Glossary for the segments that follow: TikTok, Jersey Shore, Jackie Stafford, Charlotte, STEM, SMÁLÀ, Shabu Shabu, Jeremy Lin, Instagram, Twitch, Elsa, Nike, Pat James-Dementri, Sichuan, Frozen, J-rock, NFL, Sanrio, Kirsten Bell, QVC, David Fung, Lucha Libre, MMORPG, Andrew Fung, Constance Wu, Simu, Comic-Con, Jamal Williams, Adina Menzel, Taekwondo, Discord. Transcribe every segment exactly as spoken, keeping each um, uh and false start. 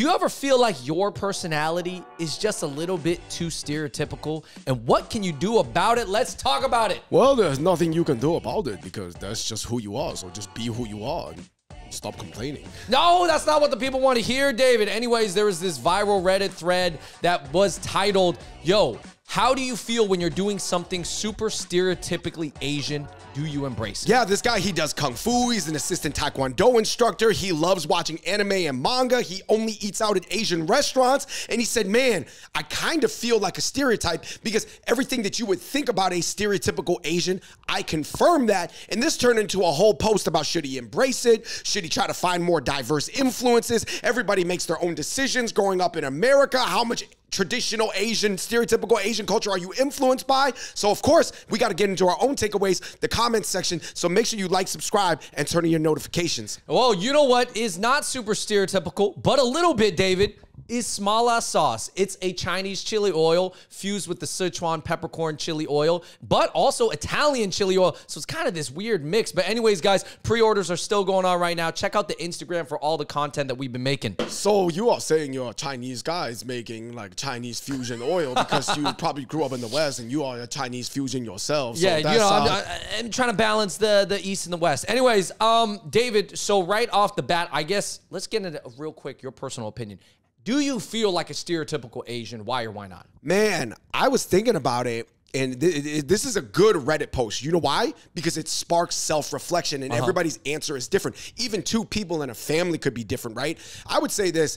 Do you ever feel like your personality is just a little bit too stereotypical? And what can you do about it? Let's talk about it. Well, there's nothing you can do about it because that's just who you are. So just be who you are and stop complaining. No, that's not what the people want to hear, David. Anyways, there was this viral Reddit thread that was titled, yo, how do you feel when you're doing something super stereotypically Asian? Do you embrace it? Yeah, this guy, he does Kung Fu. He's an assistant Taekwondo instructor. He loves watching anime and manga. He only eats out at Asian restaurants. And he said, man, I kind of feel like a stereotype because everything that you would think about a stereotypical Asian, I confirm that. And this turned into a whole post about should he embrace it? Should he try to find more diverse influences? Everybody makes their own decisions growing up in America. How much traditional Asian, stereotypical Asian culture are you influenced by? So of course, we gotta get into our own takeaways, the comments section. So make sure you like, subscribe, and turn on your notifications. Well, you know what is not super stereotypical, but a little bit, David, is SMÁLÀ sauce. It's a Chinese chili oil fused with the Sichuan peppercorn chili oil, but also Italian chili oil. So it's kind of this weird mix. But anyways, guys, pre-orders are still going on right now. Check out the Instagram for all the content that we've been making. So you are saying you're a Chinese guy is making like Chinese fusion oil because you probably grew up in the West and you are a Chinese fusion yourself. So yeah, that's, you know, I'm, uh, I'm trying to balance the, the East and the West. Anyways, um, David, so right off the bat, I guess, let's get into real quick your personal opinion. Do you feel like a stereotypical Asian? Why or why not? Man, I was thinking about it, and th th this is a good Reddit post. You know why? Because it sparks self-reflection, and uh-huh. everybody's answer is different. Even two people in a family could be different, right? I would say this.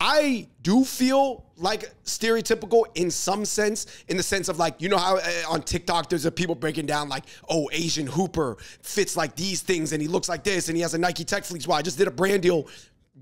I do feel like stereotypical in some sense, in the sense of like, you know how uh, on TikTok, there's a people breaking down like, oh, Asian Hooper fits like these things, and he looks like this, and he has a Nike Tech Fleece. Well, I just did a brand deal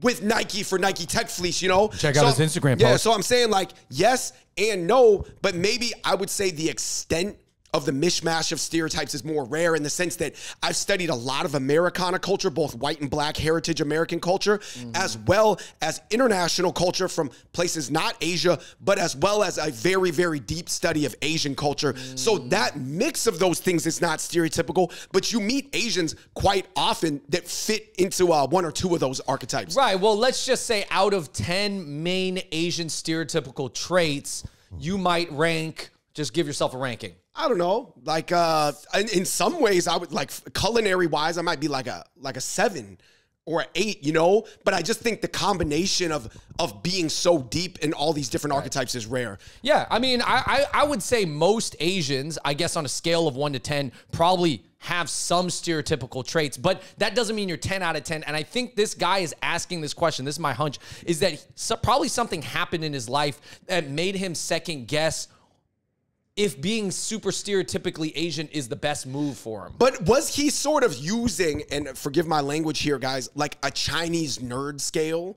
with Nike for Nike Tech Fleece, you know? Check out so, his Instagram post. Yeah, so I'm saying like, yes and no, but maybe I would say the extent of the mishmash of stereotypes is more rare in the sense that I've studied a lot of Americana culture, both white and black heritage American culture, mm-hmm. as well as international culture from places not Asia, but as well as a very, very deep study of Asian culture. Mm. So that mix of those things is not stereotypical, but you meet Asians quite often that fit into uh, one or two of those archetypes. Right, well, let's just say out of ten main Asian stereotypical traits, you might rank, just give yourself a ranking. I don't know, like uh, in, in some ways I would like culinary wise, I might be like a like a seven or an eight, you know, but I just think the combination of of being so deep in all these different archetypes is rare. Yeah, I mean, I, I, I would say most Asians, I guess on a scale of one to ten, probably have some stereotypical traits, but that doesn't mean you're ten out of ten. And I think this guy is asking this question, this is my hunch, is that he, probably something happened in his life that made him second guess if being super stereotypically Asian is the best move for him. But was he sort of using, and forgive my language here, guys, like a Chinese nerd scale?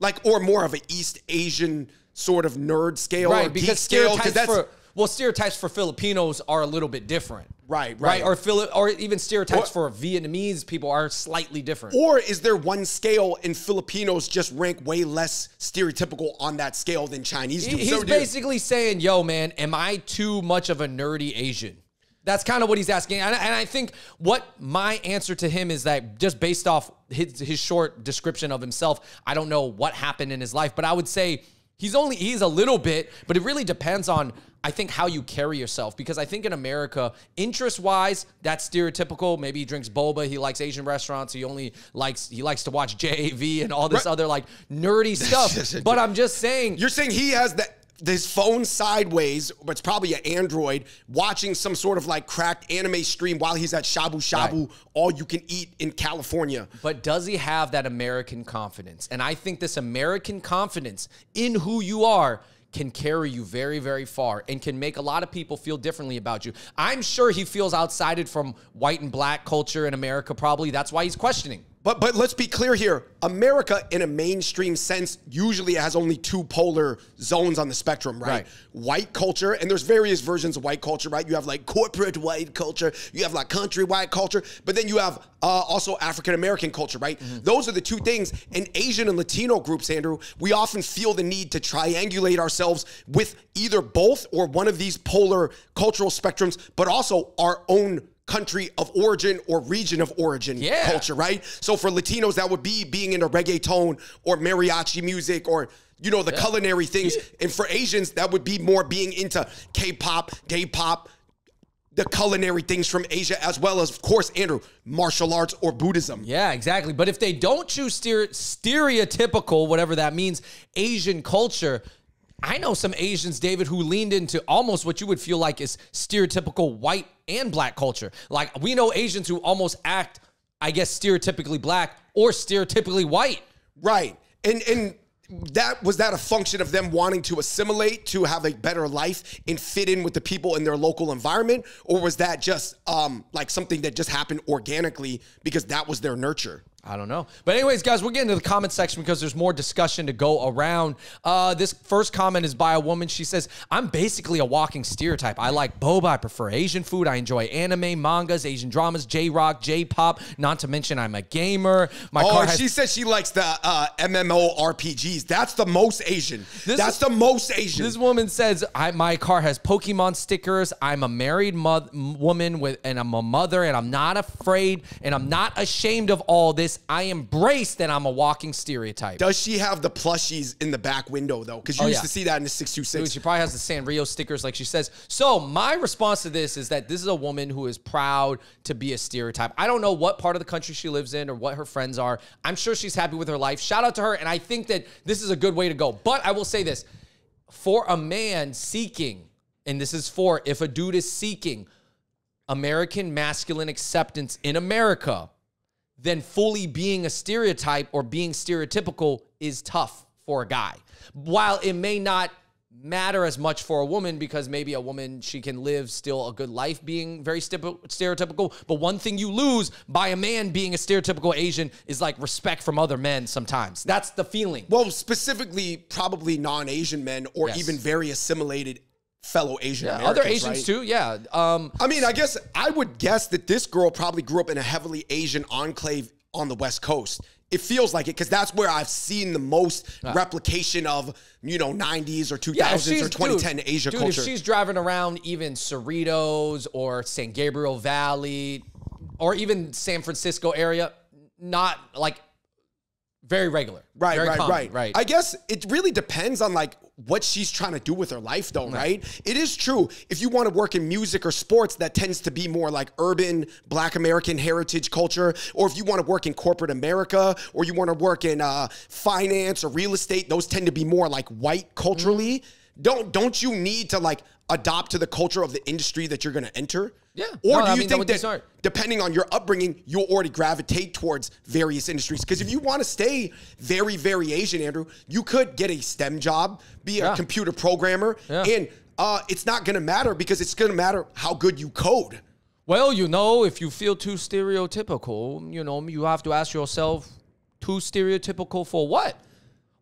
Like, or more of an East Asian sort of nerd scale? Right, or because scale, stereotypes that's, for, well, stereotypes for Filipinos are a little bit different. Right, right. right? Or, Fili or even stereotypes or, for Vietnamese people are slightly different. Or is there one scale and Filipinos just rank way less stereotypical on that scale than Chinese do? He's so basically saying, yo, man, am I too much of a nerdy Asian? That's kind of what he's asking. And, and I think what my answer to him is that just based off his, his short description of himself, I don't know what happened in his life, but I would say he's only, he's a little bit, but it really depends on, I think, how you carry yourself. Because I think in America, interest-wise, that's stereotypical. Maybe he drinks boba, he likes Asian restaurants, he only likes, he likes to watch J A V and all this right. other like nerdy stuff. But I'm just saying. You're saying he has that, his phone sideways, but it's probably an Android, watching some sort of like cracked anime stream while he's at Shabu Shabu, right. all you can eat in California. But does he have that American confidence? And I think this American confidence in who you are can carry you very, very far and can make a lot of people feel differently about you. I'm sure he feels outsided from white and black culture in America probably. That's why he's questioning. But but let's be clear here. America, in a mainstream sense, usually has only two polar zones on the spectrum, right? right? White culture, and there's various versions of white culture, right? You have like corporate white culture, you have like country white culture, but then you have uh, also African-American culture, right? Mm-hmm. Those are the two things. In Asian and Latino groups, Andrew, we often feel the need to triangulate ourselves with either both or one of these polar cultural spectrums, but also our own country of origin or region of origin yeah. culture, right? So for Latinos, that would be being into reggaeton or mariachi music or, you know, the yeah. culinary things. Yeah. And for Asians, that would be more being into K-pop, gay pop, the culinary things from Asia, as well as, of course, Andrew, martial arts or Buddhism. Yeah, exactly. But if they don't choose stereotypical, whatever that means, Asian culture, I know some Asians, David, who leaned into almost what you would feel like is stereotypical white and black culture. Like, we know Asians who almost act, I guess, stereotypically black or stereotypically white. Right. And, and that was that a function of them wanting to assimilate, to have a better life and fit in with the people in their local environment? Or was that just um, like something that just happened organically because that was their nurture? I don't know. But anyways, guys, we'll get into the comment section because there's more discussion to go around. Uh, this first comment is by a woman. She says, I'm basically a walking stereotype. I like boba. I prefer Asian food. I enjoy anime, mangas, Asian dramas, J-rock, J-pop. Not to mention I'm a gamer. My oh, car has she says she likes the uh, M M O R P Gs. That's the most Asian. This That's is, the most Asian. This woman says, I, my car has Pokemon stickers. I'm a married woman with, and I'm a mother, and I'm not afraid, and I'm not ashamed of all this. I embrace that I'm a walking stereotype. Does she have the plushies in the back window, though? Because you oh, used yeah. to see that in the six two six. Dude, she probably has the Sanrio stickers, like she says. So my response to this is that this is a woman who is proud to be a stereotype. I don't know what part of the country she lives in or what her friends are. I'm sure she's happy with her life. Shout out to her, and I think that this is a good way to go. But I will say this. For a man seeking, and this is for if a dude is seeking American masculine acceptance in America, then fully being a stereotype or being stereotypical is tough for a guy. While it may not matter as much for a woman, because maybe a woman, she can live still a good life being very stereotypical. But one thing you lose by a man being a stereotypical Asian is like respect from other men sometimes. That's the feeling. Well, specifically probably non-Asian men or yes. even very assimilated fellow Asian yeah, Americans, other Asians right? too, yeah. Um, I mean, I guess I would guess that this girl probably grew up in a heavily Asian enclave on the West Coast. It feels like it because that's where I've seen the most uh, replication of, you know, nineties or two thousands yeah, or twenty ten dude, Asia dude, culture. If she's driving around even Cerritos or San Gabriel Valley or even San Francisco area, not like very regular. Right, very right, common, right, right. I guess it really depends on like what she's trying to do with her life though, right? right? It is true. If you want to work in music or sports, that tends to be more like urban Black American heritage culture. Or if you want to work in corporate America or you want to work in uh, finance or real estate, those tend to be more like white culturally. Mm-hmm. Don't don't you need to like adopt to the culture of the industry that you're going to enter? Yeah. Or no, do you I mean, think that, that depending on your upbringing, you'll already gravitate towards various industries? Because if you want to stay very, very Asian, Andrew, you could get a STEM job, be a yeah. computer programmer. Yeah. And uh, it's not going to matter because it's going to matter how good you code. Well, you know, if you feel too stereotypical, you know, you have to ask yourself, too stereotypical for what?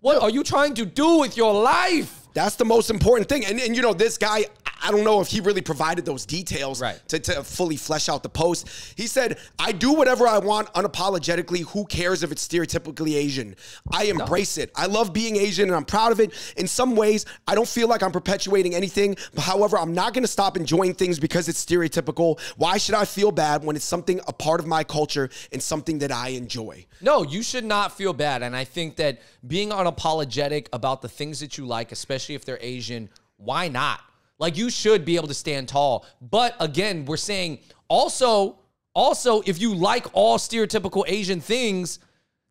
What yeah. are you trying to do with your life? That's the most important thing. And, and, you know, this guy, I don't know if he really provided those details right. to, to fully flesh out the post. He said, I do whatever I want unapologetically. Who cares if it's stereotypically Asian? I embrace no. it. I love being Asian and I'm proud of it. In some ways, I don't feel like I'm perpetuating anything. But however, I'm not going to stop enjoying things because it's stereotypical. Why should I feel bad when it's something, a part of my culture and something that I enjoy? No, you should not feel bad. And I think that being unapologetic about the things that you like, especially if they're Asian, why not? Like, you should be able to stand tall. But again, we're saying also, also, if you like all stereotypical Asian things,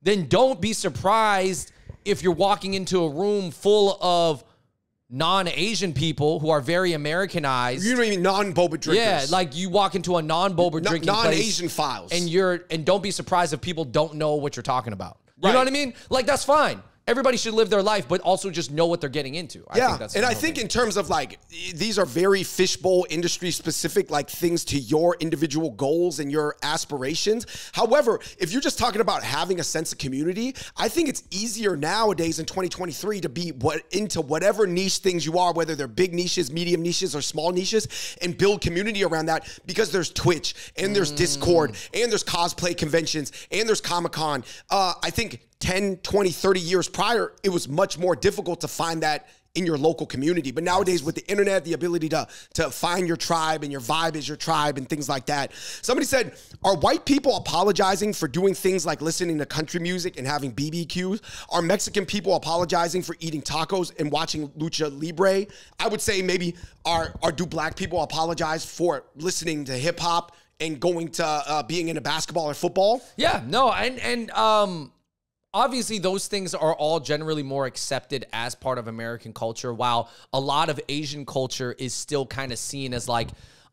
then don't be surprised if you're walking into a room full of non-Asian people who are very Americanized. You don't even non-boba drinkers. Yeah, like you walk into a non-boba drinking non place. Non-Asian files. And you're, and don't be surprised if people don't know what you're talking about. You right. know what I mean? Like, that's fine. Everybody should live their life, but also just know what they're getting into. I yeah, think that's and I think in terms of like, these are very fishbowl industry specific, like things to your individual goals and your aspirations. However, if you're just talking about having a sense of community, I think it's easier nowadays in twenty twenty-three to be what into whatever niche things you are, whether they're big niches, medium niches, or small niches, and build community around that because there's Twitch and there's mm. Discord and there's cosplay conventions and there's Comic-Con. Uh, I think ten, twenty, thirty years prior, it was much more difficult to find that in your local community. But nowadays with the internet, the ability to, to find your tribe and your vibe is your tribe and things like that. Somebody said, are white people apologizing for doing things like listening to country music and having B B Qs? Are Mexican people apologizing for eating tacos and watching Lucha Libre? I would say maybe, are, are do black people apologize for listening to hip hop and going to uh, being into basketball or football? Yeah, no, and, and um, obviously those things are all generally more accepted as part of American culture, while a lot of Asian culture is still kind of seen as like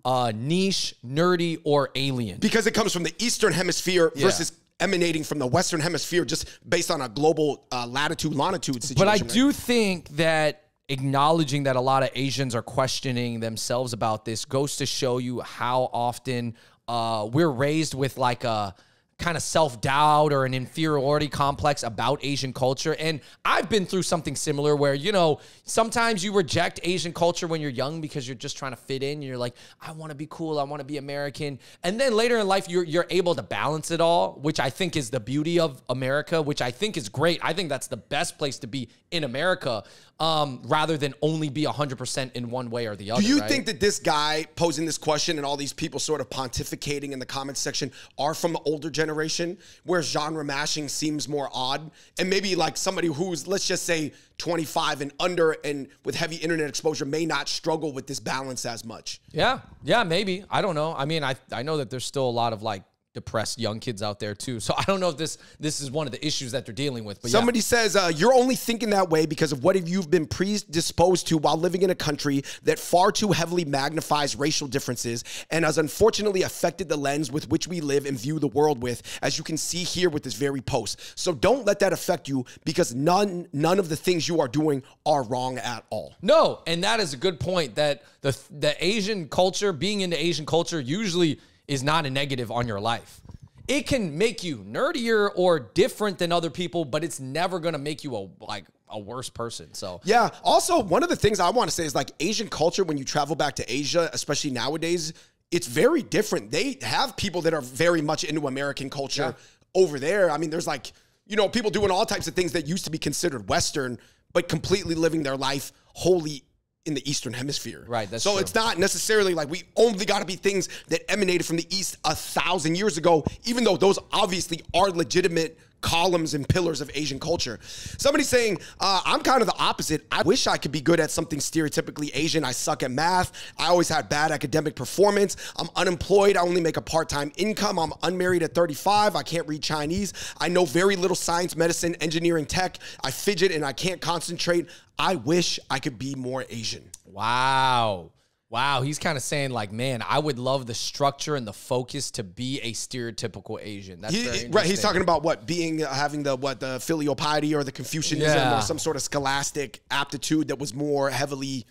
uh, niche, nerdy, or alien. Because it comes from the Eastern Hemisphere yeah. versus emanating from the Western Hemisphere just based on a global uh, latitude, longitude situation. But I right? do think that acknowledging that a lot of Asians are questioning themselves about this goes to show you how often uh, we're raised with like a kind of self-doubt or an inferiority complex about Asian culture. And I've been through something similar where, you know, sometimes you reject Asian culture when you're young because you're just trying to fit in. You're like, I want to be cool. I want to be American. And then later in life, you're, you're able to balance it all, which I think is the beauty of America, which I think is great. I think that's the best place to be in America, um, rather than only be one hundred percent in one way or the other. Do you right? think that this guy posing this question and all these people sort of pontificating in the comments section are from the older generation? generation where genre mashing seems more odd, and maybe like somebody who's, let's just say, twenty-five and under and with heavy internet exposure may not struggle with this balance as much? Yeah, yeah, maybe. I don't know. I mean, I I know that there's still a lot of like depressed young kids out there too, so I don't know if this this is one of the issues that they're dealing with. But somebody yeah. says uh, you're only thinking that way because of what you've been predisposed to while living in a country that far too heavily magnifies racial differences and has unfortunately affected the lens with which we live and view the world with, as you can see here with this very post. So don't let that affect you, because none none of the things you are doing are wrong at all. No, and that is a good point, that the the Asian culture, being into Asian culture, usually is not a negative on your life. It can make you nerdier or different than other people, but it's never gonna make you a like a worse person. So yeah. Also, one of the things I want to say is like Asian culture, when you travel back to Asia, especially nowadays, it's very different. They have people that are very much into American culture yeah. over there. I mean, there's like, you know, people doing all types of things that used to be considered Western, but completely living their life wholly in the Eastern Hemisphere. Right, that's so true. It's not necessarily like we only gotta be things that emanated from the East a thousand years ago, even though those obviously are legitimate columns and pillars of Asian culture. Somebody saying, uh, I'm kind of the opposite. I wish I could be good at something stereotypically Asian. I suck at math. I always had bad academic performance. I'm unemployed. I only make a part-time income. I'm unmarried at thirty-five. I can't read Chinese. I know very little science, medicine, engineering, tech. I fidget and I can't concentrate. I wish I could be more Asian. Wow. Wow, he's kind of saying like, man, I would love the structure and the focus to be a stereotypical Asian. That's he, very right. He's talking about what being uh, having the what the filial piety or the Confucianism yeah. or some sort of scholastic aptitude that was more heavily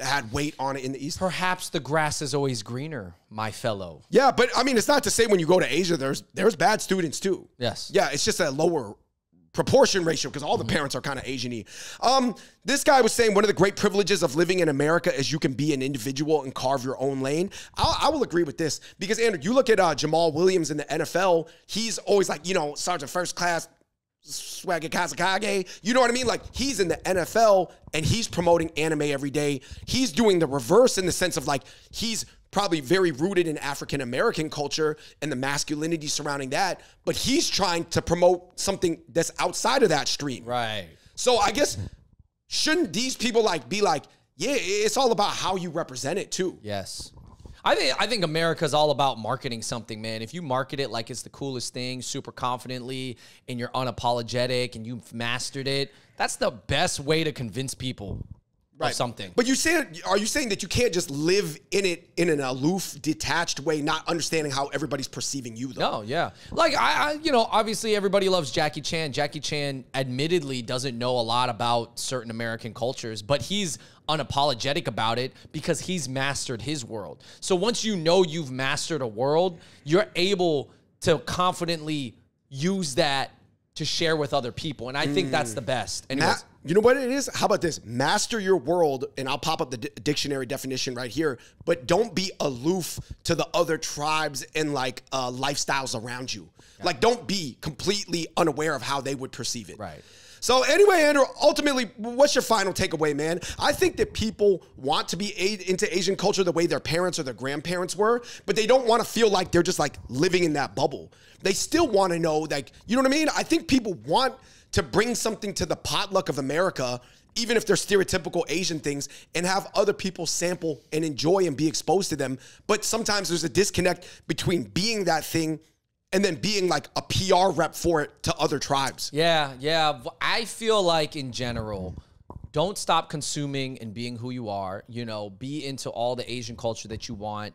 had weight on it in the East. Perhaps the grass is always greener, my fellow. Yeah, but I mean, it's not to say when you go to Asia, there's there's bad students too. Yes. Yeah, it's just a lower proportion ratio, because all the parents are kind of Asian-y. Um, this guy was saying one of the great privileges of living in America is you can be an individual and carve your own lane. I'll, I will agree with this, because Andrew, you look at uh, Jamal Williams in the N F L, he's always like, you know, Sergeant First Class, Swaggy Kazakage, you know what I mean? Like, he's in the N F L and he's promoting anime every day. He's doing the reverse in the sense of like, he's probably very rooted in African-American culture and the masculinity surrounding that, but he's trying to promote something that's outside of that stream. Right. So I guess, shouldn't these people like be like, yeah, it's all about how you represent it too. Yes. I think, I think America's all about marketing something, man. If you market it like it's the coolest thing, super confidently, and you're unapologetic and you've mastered it, that's the best way to convince people. Right. Or something. But you said, are you saying that you can't just live in it in an aloof, detached way, not understanding how everybody's perceiving you though? No, yeah. Like I, I you know, obviously everybody loves Jackie Chan. Jackie Chan admittedly doesn't know a lot about certain American cultures, but he's unapologetic about it because he's mastered his world. So once you know you've mastered a world, you're able to confidently use that to share with other people. And I think mm. that's the best. Anyways. Matt, You know what it is? How about this? Master your world, and I'll pop up the d dictionary definition right here, but don't be aloof to the other tribes and like uh, lifestyles around you. Got like, it. Don't be completely unaware of how they would perceive it. Right. So anyway, Andrew, ultimately, what's your final takeaway, man? I think that people want to be a into Asian culture the way their parents or their grandparents were, but they don't want to feel like they're just like living in that bubble. They still want to know, like, you know what I mean? I think people want to bring something to the potluck of America, even if they're stereotypical Asian things, and have other people sample and enjoy and be exposed to them. But sometimes there's a disconnect between being that thing and then being like a P R rep for it to other tribes. Yeah, yeah. I feel like in general, don't stop consuming and being who you are. You know, be into all the Asian culture that you want.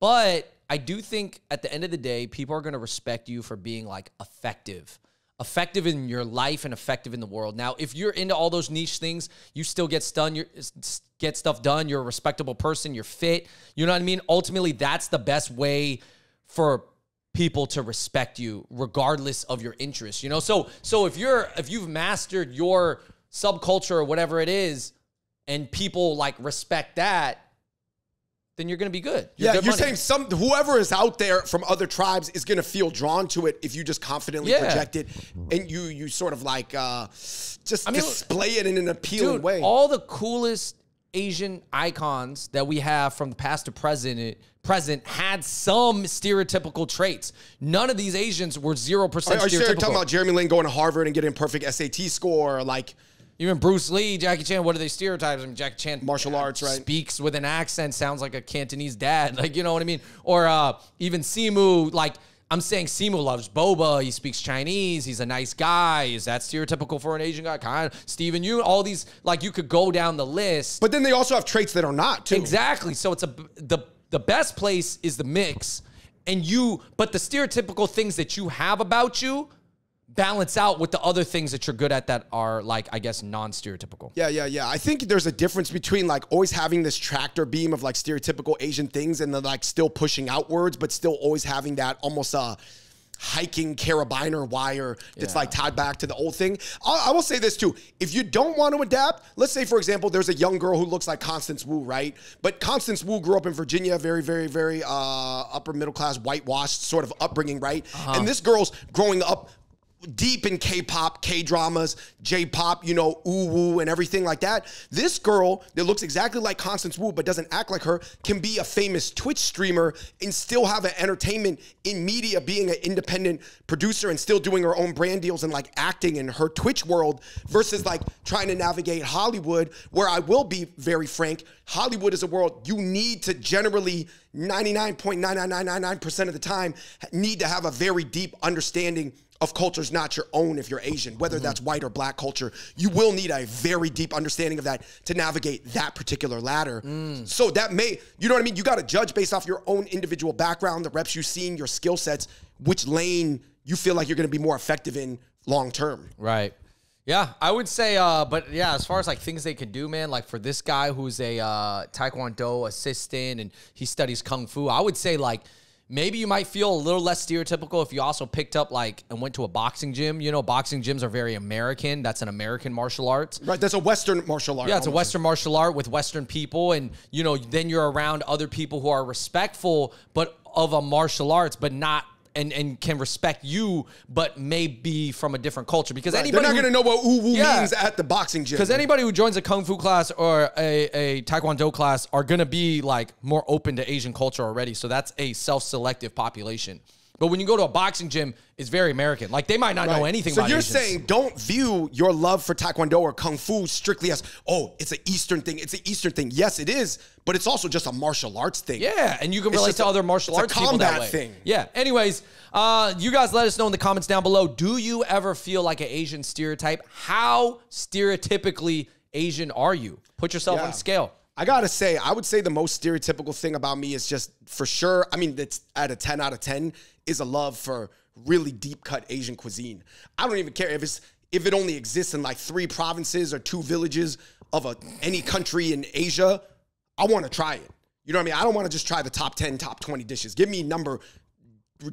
But I do think at the end of the day, people are going to respect you for being like effective. Effective in your life and effective in the world. Now, if you're into all those niche things, you still get done, you get stuff done, you're a respectable person, you're fit, you know what I mean? Ultimately, that's the best way for people to respect you, regardless of your interests, you know? So so if you're if you've mastered your subculture or whatever it is, and people like respect that, then you're going to be good. You're yeah, good you're money. saying some whoever is out there from other tribes is going to feel drawn to it if you just confidently yeah. project it and you you sort of like uh, just I mean, display it in an appealing dude, way. All the coolest Asian icons that we have from the past to present present had some stereotypical traits. None of these Asians were zero percent. Are, are stereotypical. you talking about Jeremy Lin going to Harvard and getting a perfect S A T score, or like? Even Bruce Lee, Jackie Chan, what are they stereotypes? I mean, Jackie Chan martial yeah, arts, right? Speaks with an accent, sounds like a Cantonese dad. Like, you know what I mean? Or uh, even Simu, like, I'm saying Simu loves boba. He speaks Chinese. He's a nice guy. Is that stereotypical for an Asian guy? Kind of. Steven, you, all these, like, you could go down the list. But then they also have traits that are not, too. Exactly. So it's a, the, the best place is the mix. And you, but the stereotypical things that you have about you, balance out with the other things that you're good at that are like, I guess, non-stereotypical. Yeah, yeah, yeah. I think there's a difference between like always having this tractor beam of like stereotypical Asian things and then like still pushing outwards, but still always having that almost uh, hiking carabiner wire that's yeah. like tied back to the old thing. I, I will say this too. If you don't want to adapt, let's say, for example, there's a young girl who looks like Constance Wu, right? But Constance Wu grew up in Virginia, very, very, very uh, upper middle class, whitewashed sort of upbringing, right? Uh-huh. And this girl's growing up deep in K-pop, K-dramas, J-pop, you know, ooh-woo and everything like that. This girl that looks exactly like Constance Wu but doesn't act like her can be a famous Twitch streamer and still have an entertainment in media, being an independent producer and still doing her own brand deals and like acting in her Twitch world versus like trying to navigate Hollywood, where I will be very frank, Hollywood is a world you need to generally ninety-nine point nine nine nine nine nine percent of the time need to have a very deep understanding of culture's not your own if you're Asian, whether that's white or black culture. You will need a very deep understanding of that to navigate that particular ladder. Mm. So that may, you know what I mean? You got to judge based off your own individual background, the reps you've seen, your skill sets, which lane you feel like you're going to be more effective in long term. Right. Yeah, I would say, uh, but yeah, as far as like things they could do, man, like for this guy who's a uh, Taekwondo assistant and he studies Kung Fu, I would say like, maybe you might feel a little less stereotypical if you also picked up like and went to a boxing gym. You know, boxing gyms are very American. That's an American martial arts. Right. That's a Western martial art. Yeah, it's almost a Western martial art with Western people. And, you know, then you're around other people who are respectful, but of a martial arts, but not and, and can respect you, but maybe from a different culture. Because right. anybody They're not going to know what ooh-woo yeah. means at the boxing gym. Because anybody who joins a Kung Fu class or a, a Taekwondo class are going to be like more open to Asian culture already. So that's a self-selective population. But when you go to a boxing gym, it's very American. Like, they might not right. know anything so about So you're Asians. saying don't view your love for Taekwondo or Kung Fu strictly as, oh, it's an Eastern thing. It's an Eastern thing. Yes, it is. But it's also just a martial arts thing. Yeah, and you can it's relate to a, other martial arts people that way. It's a combat thing. Yeah. Anyways, uh, you guys let us know in the comments down below, do you ever feel like an Asian stereotype? How stereotypically Asian are you? Put yourself yeah. on scale. I gotta say, I would say the most stereotypical thing about me is just, for sure, I mean, that's at a ten out of ten, is a love for really deep-cut Asian cuisine. I don't even care if it's if it only exists in like three provinces or two villages of a, any country in Asia. I wanna try it. You know what I mean? I don't wanna just try the top ten, top twenty dishes. Give me number,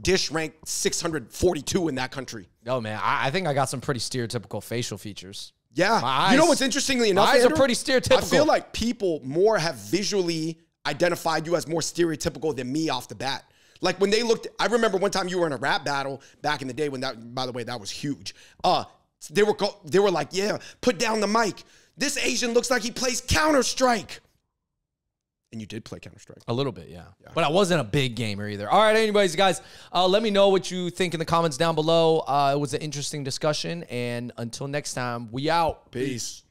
dish rank six hundred forty-two in that country. No, man, I, I think I got some pretty stereotypical facial features. Yeah. My eyes, you know what's interestingly enough? My eyes Andrew, are pretty stereotypical. I feel like people more have visually identified you as more stereotypical than me off the bat. Like when they looked, I remember one time you were in a rap battle back in the day when that, by the way, that was huge. Uh, they were they were like, yeah, put down the mic. This Asian looks like he plays Counter-Strike. And you did play Counter-Strike. A little bit, yeah. yeah. But I wasn't a big gamer either. All right, anyways, guys, uh, let me know what you think in the comments down below. Uh, it was an interesting discussion. And until next time, we out. Peace. Peace.